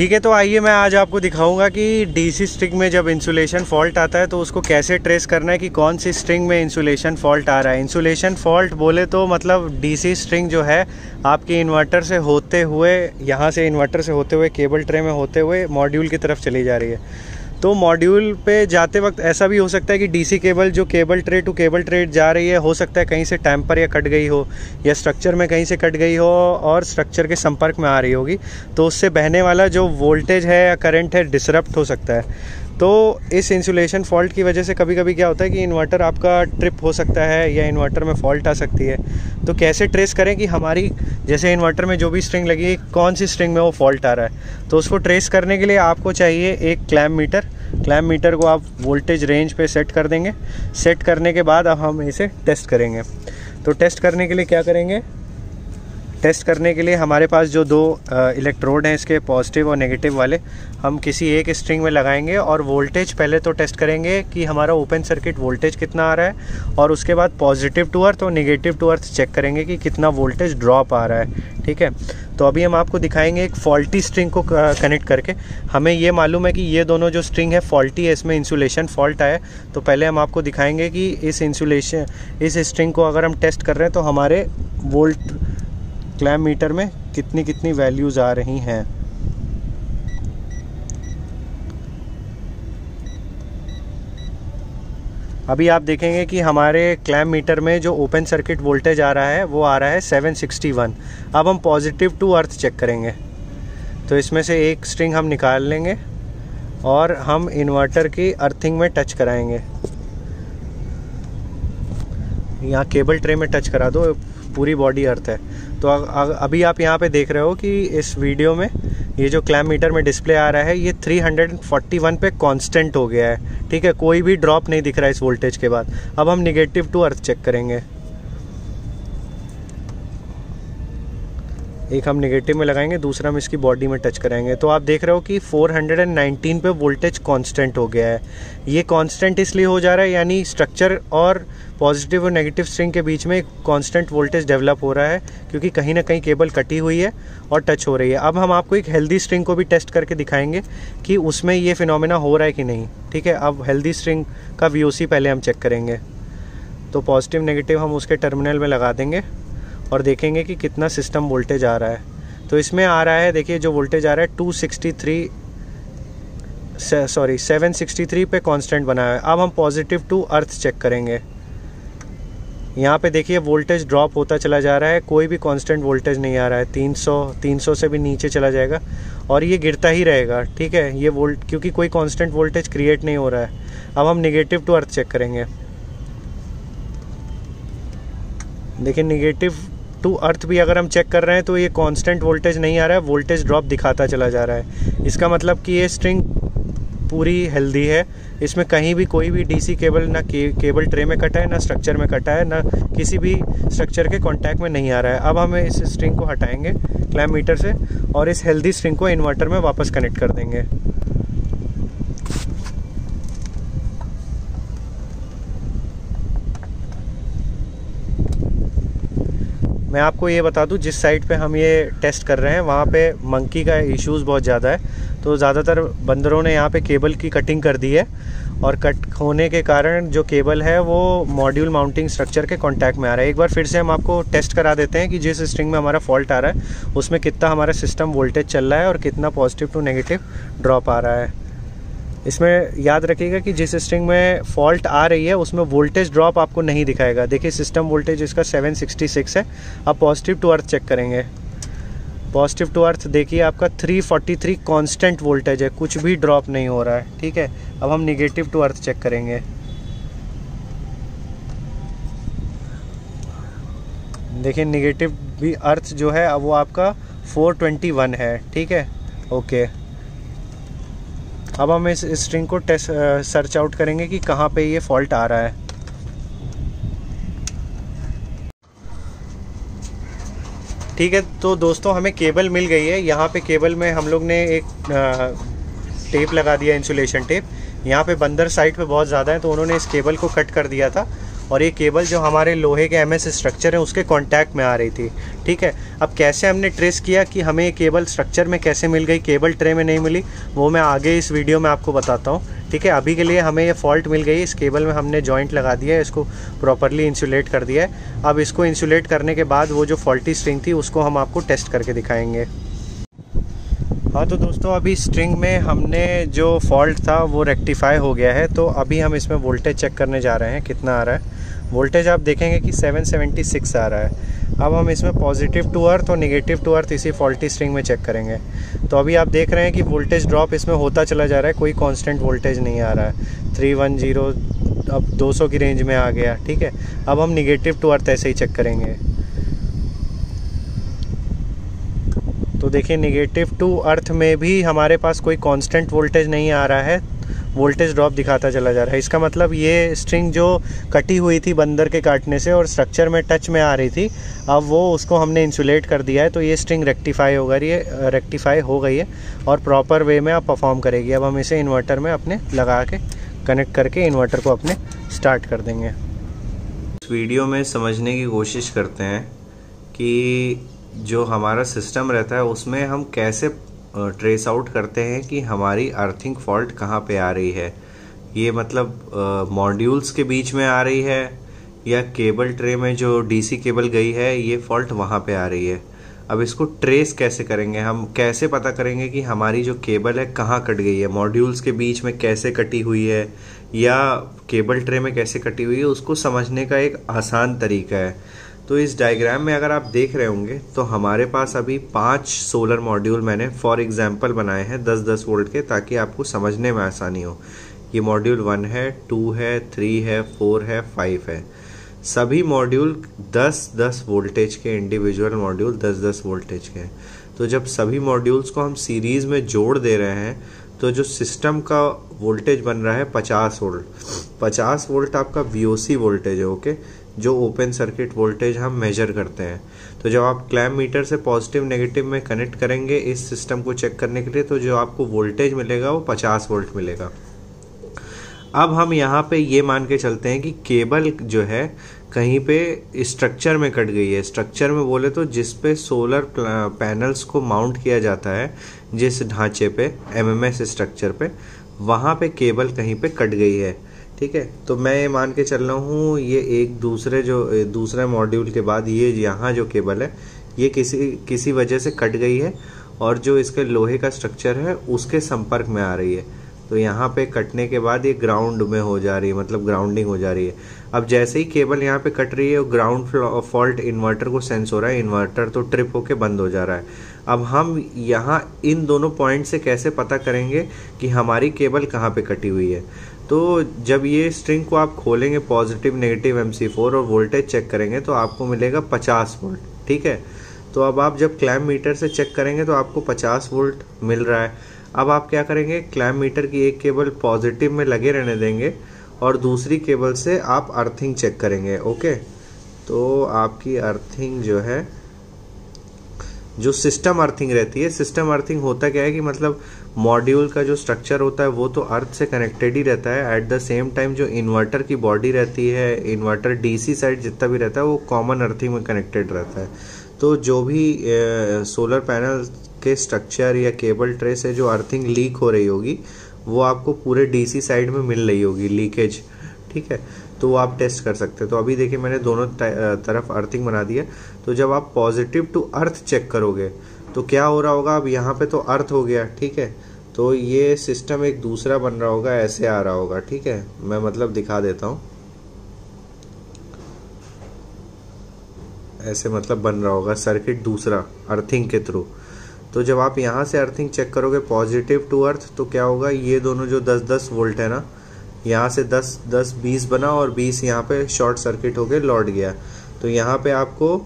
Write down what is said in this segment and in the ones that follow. ठीक है। तो आइए मैं आज आपको दिखाऊंगा कि डीसी स्ट्रिंग में जब इंसुलेशन फॉल्ट आता है तो उसको कैसे ट्रेस करना है कि कौन सी स्ट्रिंग में इंसुलेशन फॉल्ट आ रहा है। इंसुलेशन फॉल्ट बोले तो मतलब डीसी स्ट्रिंग जो है आपके इन्वर्टर से होते हुए, यहाँ से इन्वर्टर से होते हुए केबल ट्रे में होते हुए मॉड्यूल की तरफ चली जा रही है। तो मॉड्यूल पे जाते वक्त ऐसा भी हो सकता है कि डीसी केबल जो cable tray to cable tray जा रही है, हो सकता है कहीं से टैंपर या कट गई हो या स्ट्रक्चर में कहीं से कट गई हो और स्ट्रक्चर के संपर्क में आ रही होगी, तो उससे बहने वाला जो वोल्टेज है या करंट है डिसरप्ट हो सकता है। तो इस इंसुलेशन फॉल्ट की वजह से कभी कभी क्या होता है कि इन्वर्टर आपका ट्रिप हो सकता है या इन्वर्टर में फॉल्ट आ सकती है। तो कैसे ट्रेस करें कि हमारी जैसे इन्वर्टर में जो भी स्ट्रिंग लगी है कौन सी स्ट्रिंग में वो फॉल्ट आ रहा है। तो उसको ट्रेस करने के लिए आपको चाहिए एक क्लैम्प मीटर। क्लैम्प मीटर को आप वोल्टेज रेंज पे सेट कर देंगे। सेट करने के बाद अब हम इसे टेस्ट करेंगे। तो टेस्ट करने के लिए क्या करेंगे, टेस्ट करने के लिए हमारे पास जो दो इलेक्ट्रोड हैं इसके पॉजिटिव और नेगेटिव वाले, हम किसी एक स्ट्रिंग में लगाएंगे और वोल्टेज पहले तो टेस्ट करेंगे कि हमारा ओपन सर्किट वोल्टेज कितना आ रहा है और उसके बाद पॉजिटिव टू अर्थ और नेगेटिव टू अर्थ चेक करेंगे कि कितना वोल्टेज ड्रॉप आ रहा है। ठीक है, तो अभी हम आपको दिखाएंगे एक फॉल्टी स्ट्रिंग को कनेक्ट करके। हमें ये मालूम है कि ये दोनों जो स्ट्रिंग है फॉल्टी है, इसमें इंसुलेशन फॉल्ट आया। तो पहले हम आपको दिखाएंगे कि इस स्ट्रिंग को अगर हम टेस्ट कर रहे हैं तो हमारे वोल्ट क्लैम्प मीटर में कितनी कितनी वैल्यूज आ रही हैं। अभी आप देखेंगे कि हमारे क्लैम्प मीटर में जो ओपन सर्किट वोल्टेज आ रहा है वो आ रहा है 761। अब हम पॉजिटिव टू अर्थ चेक करेंगे। तो इसमें से एक स्ट्रिंग हम निकाल लेंगे और हम इन्वर्टर की अर्थिंग में टच कराएंगे। यहाँ केबल ट्रे में टच करा दो, पूरी बॉडी अर्थ है। तो अभी आप यहाँ पे देख रहे हो कि इस वीडियो में ये जो क्लैम्प मीटर में डिस्प्ले आ रहा है ये 341 पे कांस्टेंट हो गया है। ठीक है, कोई भी ड्रॉप नहीं दिख रहा है इस वोल्टेज के बाद। अब हम नेगेटिव टू अर्थ चेक करेंगे। एक हम नेगेटिव में लगाएंगे, दूसरा हम इसकी बॉडी में टच कराएंगे। तो आप देख रहे हो कि 419 पे वोल्टेज कांस्टेंट हो गया है। ये कांस्टेंट इसलिए हो जा रहा है यानी स्ट्रक्चर और पॉजिटिव और नेगेटिव स्ट्रिंग के बीच में एक कांस्टेंट वोल्टेज डेवलप हो रहा है क्योंकि कहीं ना कहीं केबल कटी हुई है और टच हो रही है। अब हम आपको एक हेल्दी स्ट्रिंग को भी टेस्ट करके दिखाएंगे कि उसमें ये फिनोमेना हो रहा है कि नहीं। ठीक है, अब हेल्दी स्ट्रिंग का VOC पहले हम चेक करेंगे। तो पॉजिटिव नेगेटिव हम उसके टर्मिनल में लगा देंगे और देखेंगे कि कितना सिस्टम वोल्टेज आ रहा है। तो इसमें आ रहा है, देखिए जो वोल्टेज आ रहा है 763 पे कांस्टेंट बना है। अब हम पॉजिटिव टू अर्थ चेक करेंगे। यहाँ पे देखिए वोल्टेज ड्रॉप होता चला जा रहा है, कोई भी कांस्टेंट वोल्टेज नहीं आ रहा है। 300 से भी नीचे चला जाएगा और ये गिरता ही रहेगा। ठीक है, ये वोल्ट क्योंकि कोई कांस्टेंट वोल्टेज क्रिएट नहीं हो रहा है। अब हम नेगेटिव टू अर्थ चेक करेंगे। देखिए नेगेटिव टू अर्थ भी अगर हम चेक कर रहे हैं तो ये कांस्टेंट वोल्टेज नहीं आ रहा है, वोल्टेज ड्रॉप दिखाता चला जा रहा है। इसका मतलब कि ये स्ट्रिंग पूरी हेल्दी है, इसमें कहीं भी कोई भी डीसी केबल ना केबल ट्रे में कटा है, ना स्ट्रक्चर में कटा है, ना किसी भी स्ट्रक्चर के कांटेक्ट में नहीं आ रहा है। अब हम इस स्ट्रिंग को हटाएंगे क्लैम्प मीटर से और इस हेल्दी स्ट्रिंग को इन्वर्टर में वापस कनेक्ट कर देंगे। मैं आपको ये बता दूं, जिस साइट पे हम ये टेस्ट कर रहे हैं वहाँ पे मंकी का इश्यूज़ बहुत ज़्यादा है। तो ज़्यादातर बंदरों ने यहाँ पे केबल की कटिंग कर दी है और कट होने के कारण जो केबल है वो मॉड्यूल माउंटिंग स्ट्रक्चर के कांटेक्ट में आ रहा है। एक बार फिर से हम आपको टेस्ट करा देते हैं कि जिस स्ट्रिंग में हमारा फॉल्ट आ रहा है उसमें कितना हमारा सिस्टम वोल्टेज चल रहा है और कितना पॉजिटिव टू नेगेटिव ड्रॉप आ रहा है। इसमें याद रखिएगा कि जिस स्ट्रिंग में फॉल्ट आ रही है उसमें वोल्टेज ड्रॉप आपको नहीं दिखाएगा। देखिए सिस्टम वोल्टेज इसका 766 है। अब पॉजिटिव टू अर्थ चेक करेंगे। पॉजिटिव टू अर्थ देखिए आपका 343 कांस्टेंट वोल्टेज है, कुछ भी ड्रॉप नहीं हो रहा है। ठीक है, अब हम नेगेटिव टू अर्थ चेक करेंगे। देखिए नेगेटिव भी अर्थ जो है अब वो आपका 421 है। ठीक है, ओके। अब हम इस स्ट्रिंग को टेस्ट सर्च आउट करेंगे कि कहाँ पे ये फॉल्ट आ रहा है। ठीक है, तो दोस्तों हमें केबल मिल गई है। यहाँ पे केबल में हम लोग ने एक टेप लगा दिया, इंसुलेशन टेप। यहाँ पे बंदर साइट पे बहुत ज़्यादा है तो उन्होंने इस केबल को कट कर दिया था और ये केबल जो हमारे लोहे के एमएस स्ट्रक्चर है उसके कांटेक्ट में आ रही थी। ठीक है, अब कैसे हमने ट्रेस किया कि हमें ये केबल स्ट्रक्चर में कैसे मिल गई, केबल ट्रे में नहीं मिली, वो मैं आगे इस वीडियो में आपको बताता हूँ। ठीक है, अभी के लिए हमें ये फॉल्ट मिल गई, इस केबल में हमने जॉइंट लगा दिया है, इसको प्रॉपरली इंसुलेट कर दिया है। अब इसको इंसुलेट करने के बाद वो जो फॉल्टी स्ट्रिंग थी उसको हम आपको टेस्ट करके दिखाएंगे। हाँ तो दोस्तों, अभी स्ट्रिंग में हमने जो फॉल्ट था वो रेक्टिफाई हो गया है, तो अभी हम इसमें वोल्टेज चेक करने जा रहे हैं कितना आ रहा है। वोल्टेज आप देखेंगे कि 776 आ रहा है। अब हम इसमें पॉजिटिव टू अर्थ और नेगेटिव टू अर्थ इसी फॉल्टी स्ट्रिंग में चेक करेंगे। तो अभी आप देख रहे हैं कि वोल्टेज ड्रॉप इसमें होता चला जा रहा है, कोई कॉन्स्टेंट वोल्टेज नहीं आ रहा है। 310 अब 200 की रेंज में आ गया। ठीक है, अब हम निगेटिव टू अर्थ ऐसे ही चेक करेंगे। तो देखिए नेगेटिव टू अर्थ में भी हमारे पास कोई कांस्टेंट वोल्टेज नहीं आ रहा है, वोल्टेज ड्रॉप दिखाता चला जा रहा है। इसका मतलब ये स्ट्रिंग जो कटी हुई थी बंदर के काटने से और स्ट्रक्चर में टच में आ रही थी, अब वो उसको हमने इंसुलेट कर दिया है, तो ये स्ट्रिंग रेक्टिफाई हो गई है और प्रॉपर वे में अब परफॉर्म करेगी। अब हम इसे इन्वर्टर में अपने लगा के कनेक्ट करके इन्वर्टर को अपने स्टार्ट कर देंगे। इस वीडियो में समझने की कोशिश करते हैं कि जो हमारा सिस्टम रहता है उसमें हम कैसे ट्रेस आउट करते हैं कि हमारी अर्थिंग फॉल्ट कहाँ पे आ रही है। ये मतलब मॉड्यूल्स के बीच में आ रही है या केबल ट्रे में जो डीसी केबल गई है ये फॉल्ट वहाँ पे आ रही है। अब इसको ट्रेस कैसे करेंगे, हम कैसे पता करेंगे कि हमारी जो केबल है कहाँ कट गई है, मॉड्यूल्स के बीच में कैसे कटी हुई है या केबल ट्रे में कैसे कटी हुई है, उसको समझने का एक आसान तरीका है। तो इस डायग्राम में अगर आप देख रहे होंगे तो हमारे पास अभी 5 सोलर मॉड्यूल मैंने फॉर एग्जांपल बनाए हैं 10-10 वोल्ट के, ताकि आपको समझने में आसानी हो। ये मॉड्यूल 1 है, 2 है, 3 है, 4 है, 5 है। सभी मॉड्यूल 10-10 वोल्टेज के, इंडिविजुअल मॉड्यूल 10-10 वोल्टेज के हैं। तो जब सभी मॉड्यूल्स को हम सीरीज़ में जोड़ दे रहे हैं तो जो सिस्टम का वोल्टेज बन रहा है 50 वोल्ट आपका VOC वोल्टेज है। ओके, जो ओपन सर्किट वोल्टेज हम मेजर करते हैं। तो जब आप क्लैम्प मीटर से पॉजिटिव नेगेटिव में कनेक्ट करेंगे इस सिस्टम को चेक करने के लिए, तो जो आपको वोल्टेज मिलेगा वो 50 वोल्ट मिलेगा। अब हम यहाँ पे ये मान के चलते हैं कि केबल जो है कहीं पे स्ट्रक्चर में कट गई है। स्ट्रक्चर में बोले तो जिस पे सोलर पैनल्स को माउंट किया जाता है, जिस ढांचे पे MMS स्ट्रक्चर पे, वहाँ पे केबल कहीं पे कट गई है। ठीक है, तो मैं ये मान के चल रहा हूँ ये दूसरे मॉड्यूल के बाद ये यहाँ जो केबल है ये किसी वजह से कट गई है और जो इसके लोहे का स्ट्रक्चर है उसके संपर्क में आ रही है। तो यहाँ पे कटने के बाद ये ग्राउंड में हो जा रही है, मतलब ग्राउंडिंग हो जा रही है। अब जैसे ही केबल यहाँ पे कट रही है ग्राउंड फॉल्ट इन्वर्टर को सेंस हो रहा है, इन्वर्टर तो ट्रिप होके बंद हो जा रहा है। अब हम यहाँ इन दोनों पॉइंट से कैसे पता करेंगे कि हमारी केबल कहाँ पे कटी हुई है। तो जब ये स्ट्रिंग को आप खोलेंगे पॉजिटिव नेगेटिव MC4 और वोल्टेज चेक करेंगे तो आपको मिलेगा 50 वोल्ट। ठीक है, तो अब आप जब क्लैम्प मीटर से चेक करेंगे तो आपको 50 वोल्ट मिल रहा है। अब आप क्या करेंगे, क्लैम्प मीटर की एक केबल पॉजिटिव में लगे रहने देंगे और दूसरी केबल से आप अर्थिंग चेक करेंगे। ओके, तो आपकी अर्थिंग जो है, जो सिस्टम अर्थिंग रहती है, सिस्टम अर्थिंग होता क्या है कि मतलब मॉड्यूल का जो स्ट्रक्चर होता है वो तो अर्थ से कनेक्टेड ही रहता है, एट द सेम टाइम जो इन्वर्टर की बॉडी रहती है, इन्वर्टर DC साइड जितना भी रहता है वो कॉमन अर्थिंग में कनेक्टेड रहता है। तो जो भी सोलर पैनल के स्ट्रक्चर या केबल ट्रे से जो अर्थिंग लीक हो रही होगी वो आपको पूरे DC साइड में मिल रही होगी लीकेज। ठीक है, तो वो आप टेस्ट कर सकते हैं। तो अभी देखिए मैंने दोनों तरफ अर्थिंग बना दिया। तो जब आप पॉजिटिव टू अर्थ चेक करोगे तो क्या हो रहा होगा, अब यहाँ पे तो अर्थ हो गया। ठीक है, तो ये सिस्टम एक दूसरा बन रहा होगा, ऐसे आ रहा होगा। ठीक है, मैं मतलब दिखा देता हूँ, ऐसे मतलब बन रहा होगा सर्किट दूसरा अर्थिंग के थ्रू। तो जब आप यहाँ से अर्थिंग चेक करोगे पॉजिटिव टू अर्थ तो क्या होगा, ये दोनों जो 10-10 वोल्ट है ना, यहाँ से 10-10-20 बना और 20 यहाँ पे शॉर्ट सर्किट होके लौट गया। तो यहाँ पे आपको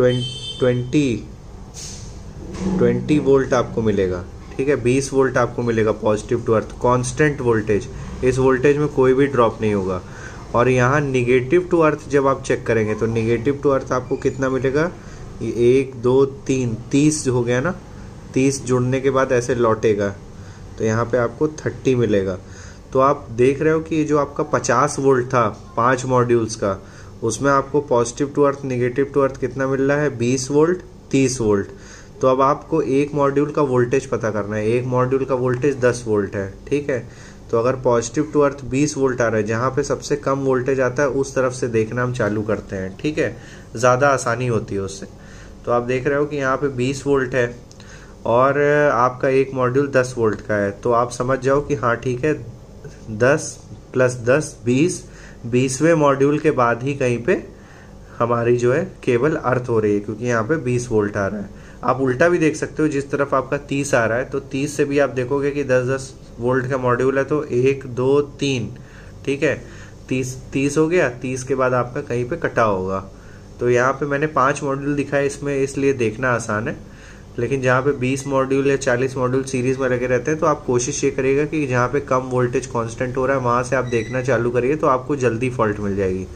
20 वोल्ट आपको मिलेगा। ठीक है, 20 वोल्ट आपको मिलेगा positive to earth, constant voltage. इस वोल्टेज में कोई भी ड्रॉप नहीं होगा। और यहाँ निगेटिव टू अर्थ जब आप चेक करेंगे तो निगेटिव टू अर्थ आपको कितना मिलेगा, ये 1, 2, 3, 30 हो गया ना, 30 जुड़ने के बाद ऐसे लौटेगा तो यहाँ पे आपको 30 मिलेगा। तो आप देख रहे हो कि ये जो आपका 50 वोल्ट था 5 मॉड्यूल्स का, उसमें आपको positive to earth negative to earth कितना मिल रहा है 20 वोल्ट 30 वोल्ट। तो अब आपको एक मॉड्यूल का वोल्टेज पता करना है, एक मॉड्यूल का वोल्टेज 10 वोल्ट है, ठीक है। तो अगर पॉजिटिव टू अर्थ 20 वोल्ट आ रहा है, जहाँ पे सबसे कम वोल्टेज आता है उस तरफ से देखना हम चालू करते हैं, ठीक है, ज़्यादा आसानी होती है उससे। तो आप देख रहे हो कि यहाँ पे 20 वोल्ट है और आपका एक मॉड्यूल 10 वोल्ट का है, तो आप समझ जाओ कि हाँ ठीक है 10 + 10 20, 20वें मॉड्यूल के बाद ही कहीं पे हमारी जो है केबल अर्थ हो रही है, क्योंकि यहाँ पे 20 वोल्ट आ रहा है। आप उल्टा भी देख सकते हो, जिस तरफ आपका 30 आ रहा है तो 30 से भी आप देखोगे कि 10-10 वोल्ट का मॉड्यूल है, तो 1 2 3, ठीक है, 30 हो गया, 30 के बाद आपका कहीं पे कटा होगा। तो यहाँ पे मैंने 5 मॉड्यूल दिखाए इसमें, इसलिए देखना आसान है, लेकिन जहाँ पे 20 मॉड्यूल या 40 मॉड्यूल सीरीज़ में लगे रहते हैं तो आप कोशिश ये करिएगा कि जहाँ पे कम वोल्टेज कांस्टेंट हो रहा है वहाँ से आप देखना चालू करिए, तो आपको जल्दी फॉल्ट मिल जाएगी।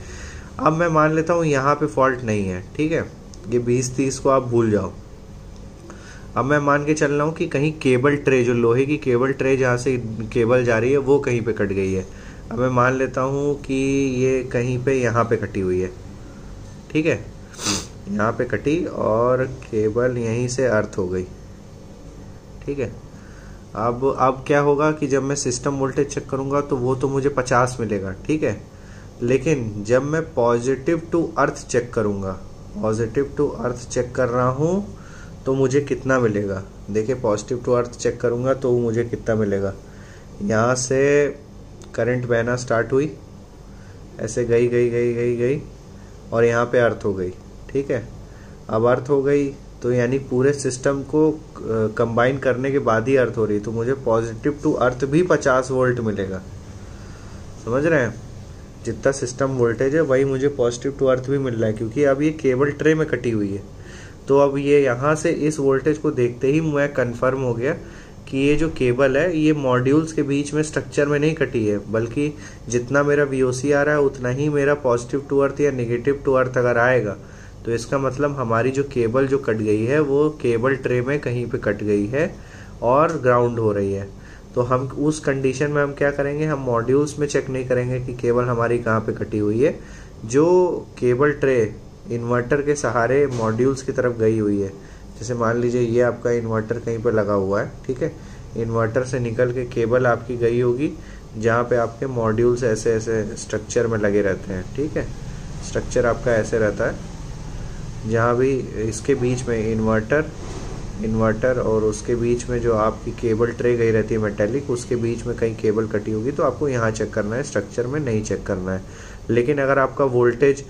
अब मैं मान लेता हूँ यहाँ पे फॉल्ट नहीं है, ठीक है, ये 20-30 को आप भूल जाओ। अब मैं मान के चल रहा हूँ कि कहीं केबल ट्रे, जो लोहे की केबल ट्रे जहाँ से केबल जा रही है, वो कहीं पर कट गई है। अब मैं मान लेता हूँ कि ये कहीं पर यहाँ पर कटी हुई है, ठीक है, यहाँ पे कटी और केबल यहीं से अर्थ हो गई, ठीक है। अब क्या होगा कि जब मैं सिस्टम वोल्टेज चेक करूँगा तो वो तो मुझे 50 मिलेगा, ठीक है, लेकिन जब मैं पॉजिटिव टू अर्थ चेक करूँगा, पॉजिटिव टू अर्थ चेक कर रहा हूँ तो मुझे कितना मिलेगा, देखिए पॉजिटिव टू अर्थ चेक करूँगा तो मुझे कितना मिलेगा। यहाँ से करंट बहना स्टार्ट हुई, ऐसे गई गई गई गई गई और यहाँ पे अर्थ हो गई, ठीक है। अब अर्थ हो गई तो यानी पूरे सिस्टम को कंबाइन करने के बाद ही अर्थ हो रही, तो मुझे पॉजिटिव टू अर्थ भी 50 वोल्ट मिलेगा, समझ रहे हैं, जितना सिस्टम वोल्टेज है वही मुझे पॉजिटिव टू अर्थ भी मिल रहा है, क्योंकि अब ये केबल ट्रे में कटी हुई है। तो अब ये यहाँ से इस वोल्टेज को देखते ही मैं कन्फर्म हो गया कि ये जो केबल है ये मॉड्यूल्स के बीच में स्ट्रक्चर में नहीं कटी है, बल्कि जितना मेरा VOC आ रहा है उतना ही मेरा पॉजिटिव टू अर्थ या नेगेटिव टू अर्थ अगर आएगा तो इसका मतलब हमारी जो केबल जो कट गई है वो केबल ट्रे में कहीं पे कट गई है और ग्राउंड हो रही है। तो हम उस कंडीशन में हम क्या करेंगे, हम मॉड्यूल्स में चेक नहीं करेंगे कि केबल हमारी कहाँ पे कटी हुई है, जो केबल ट्रे इन्वर्टर के सहारे मॉड्यूल्स की तरफ गई हुई है। जैसे मान लीजिए ये आपका इन्वर्टर कहीं पर लगा हुआ है, ठीक है, इन्वर्टर से निकल के केबल आपकी गई होगी जहाँ पे आपके मॉड्यूल्स ऐसे ऐसे स्ट्रक्चर में लगे रहते हैं, ठीक है, स्ट्रक्चर आपका ऐसे रहता है, जहाँ भी इसके बीच में इन्वर्टर और उसके बीच में जो आपकी केबल ट्रे गई रहती है मेटेलिक, उसके बीच में कहीं केबल कटी होगी तो आपको यहाँ चेक करना है, स्ट्रक्चर में नहीं चेक करना है। लेकिन अगर आपका वोल्टेज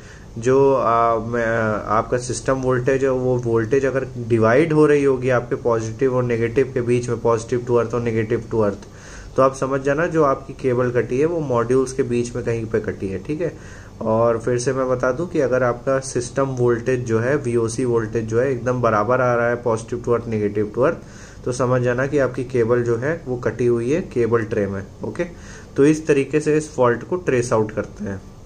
जो आपका सिस्टम वोल्टेज है वो वोल्टेज अगर डिवाइड हो रही होगी आपके पॉजिटिव और नेगेटिव के बीच में, पॉजिटिव टू अर्थ और नेगेटिव टू अर्थ, तो आप समझ जाना जो आपकी केबल कटी है वो मॉड्यूल्स के बीच में कहीं पे कटी है, ठीक है। और फिर से मैं बता दूं कि अगर आपका सिस्टम वोल्टेज जो है VOC वोल्टेज जो है एकदम बराबर आ रहा है positive to earth negative to earth, तो समझ जाना कि आपकी केबल जो है वो कटी हुई है केबल ट्रे में, ओके। तो इस तरीके से इस फॉल्ट को ट्रेस आउट करते हैं।